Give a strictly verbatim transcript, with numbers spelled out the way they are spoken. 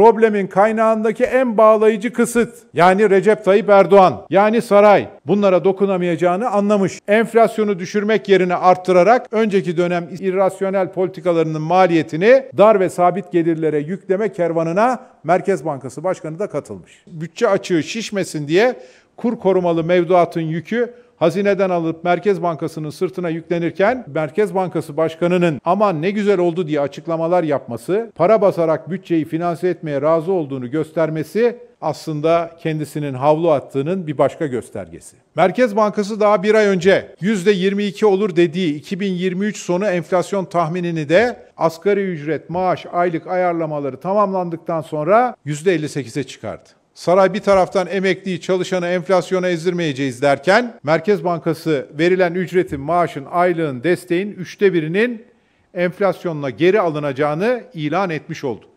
problemin kaynağındaki en bağlayıcı kısıt, yani Recep Tayyip Erdoğan, yani saray, bunlara dokunamayacağını anlamış. Enflasyonu düşürmek yerine arttırarak önceki dönem irrasyonel politikalarının maliyetini dar ve sabit gelirlere yükleme kervanına Merkez Bankası Başkanı da katılmış. Bütçe açığı şişmesin diye kur korumalı mevduatın yükü hazineden alıp Merkez Bankası'nın sırtına yüklenirken Merkez Bankası Başkanı'nın aman ne güzel oldu diye açıklamalar yapması, para basarak bütçeyi finanse etmeye razı olduğunu göstermesi aslında kendisinin havlu attığının bir başka göstergesi. Merkez Bankası daha bir ay önce yüzde yirmi iki olur dediği iki bin yirmi üç sonu enflasyon tahminini de asgari ücret, maaş, aylık ayarlamaları tamamlandıktan sonra yüzde elli sekize çıkardı. Saray bir taraftan emekliyi, çalışanı enflasyona ezdirmeyeceğiz derken Merkez Bankası verilen ücretin, maaşın, aylığın, desteğin üçte birinin enflasyonla geri alınacağını ilan etmiş oldu.